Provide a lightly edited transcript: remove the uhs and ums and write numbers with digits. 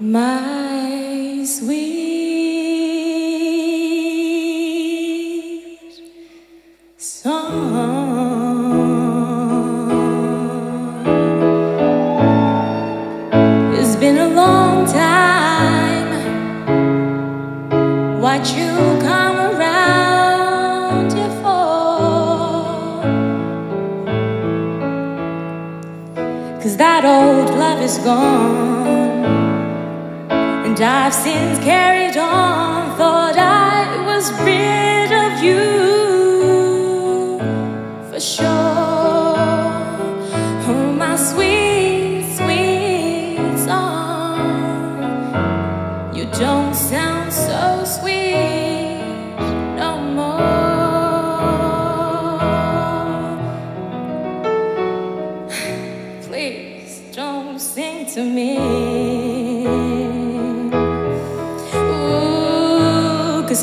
my sweet song. It's been a long time. Watch you come around here for, 'cause that old love is gone. I've since carried on, thought I was rid of you for sure. Oh, my sweet, sweet song, you don't sound so sweet no more. Please don't sing to me, 'cause